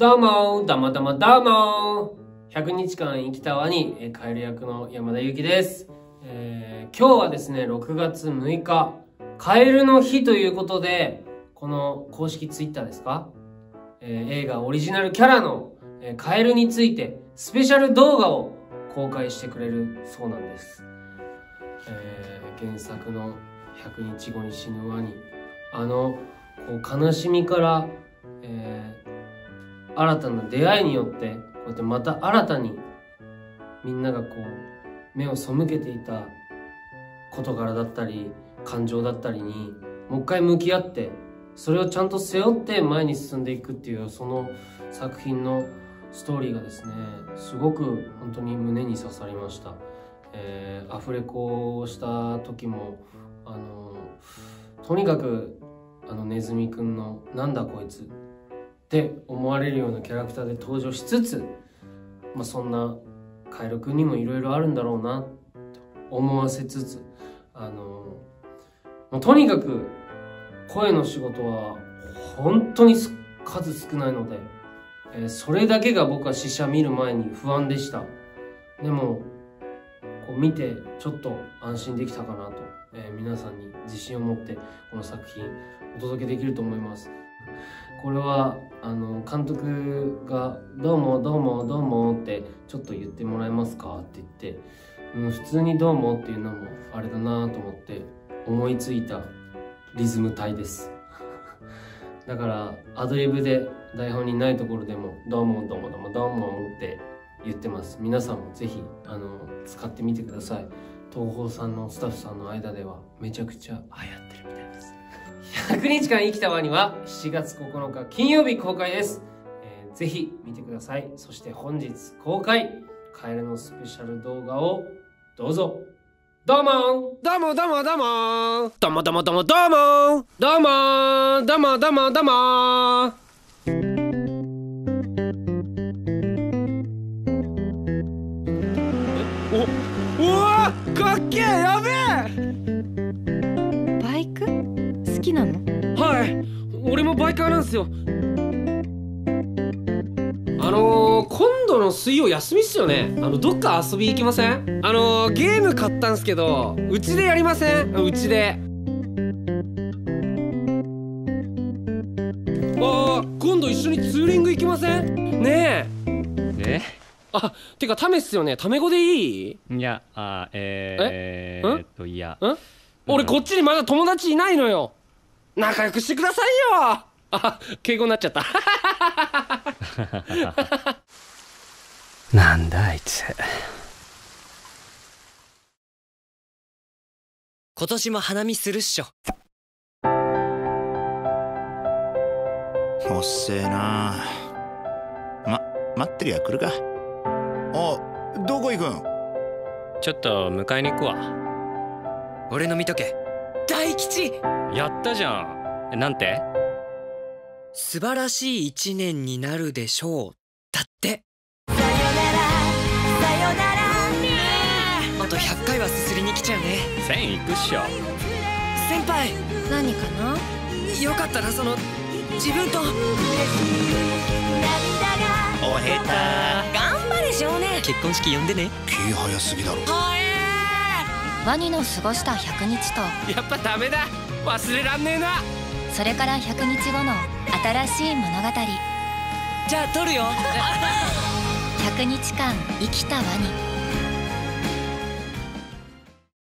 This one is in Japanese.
どうもたまたまどうも100日間生きたワニカエル役の山田裕貴です、今日はですね6月6日カエルの日ということでこの公式ツイッターですか、映画オリジナルキャラのカエルについてスペシャル動画を公開してくれるそうなんです、原作の100日後に死ぬワニこう悲しみから、新たな出会いによってこうやってまた新たにみんながこう目を背けていた事柄だったり感情だったりにもう一回向き合ってそれをちゃんと背負って前に進んでいくっていうその作品のストーリーがですねすごく本当に胸に刺さりました、アフレコをした時もとにかくネズミくんの「なんだこいつ」って思われるようなキャラクターで登場しつつ、そんなカエルくんにもいろいろあるんだろうなと思わせつつとにかく声の仕事は本当に数少ないので、それだけが僕は試写見る前に不安でした。でもこう見てちょっと安心できたかなと、皆さんに自信を持ってこの作品お届けできると思います。これは監督が「どうもどうもどうも」ってちょっと言ってもらえますかって言って、普通に「どうも」っていうのもあれだなと思って思いついたリズム体ですだからアドリブで台本にないところでも「どうもどうもどうもどうも」って言ってます。皆さんも是非使ってみてください。東宝さんのスタッフさんの間ではめちゃくちゃ流行ってるみたいです。100日間生きたワニは7月9日金曜日公開です、ぜひ見てください。そして本日公開カエルのスペシャル動画をどうぞ。どうもどうもどうもどうもどうもどうもどうもどうもどうもどうもどうもどうも。お、うわーかっけえ、やべえ。バイク好きなの？はい、俺もバイカーなんすよ。今度の水曜休みっすよね。どっか遊び行きません？ゲーム買ったんすけどうちでやりません？うちで。今度一緒にツーリング行きません？ねえ。え？あ、てかタメっすよね。タメ語でいい？いや、いや、ん？俺こっちにまだ友達いないのよ。仲良くしてくださいよ。あ、敬語になっちゃったなんだあいつ。今年も花見するっしょ。おっせえな。待ってりゃ来るか。あ、どこ行くん？ちょっと迎えに行くわ。俺の見とけ。大吉やったじゃん。なんて？素晴らしい一年になるでしょう。だって。あと100回はすすりに来ちゃうね。1000いくっしょ。先輩何かな。よかったらその自分と。おへた頑張れ少年。結婚式呼んでね。気早すぎだろ。ワニの過ごした100日とやっぱダメだ忘れらんねえな。それから100日後の新しい物語。じゃあ撮るよ100日間生きたワニ。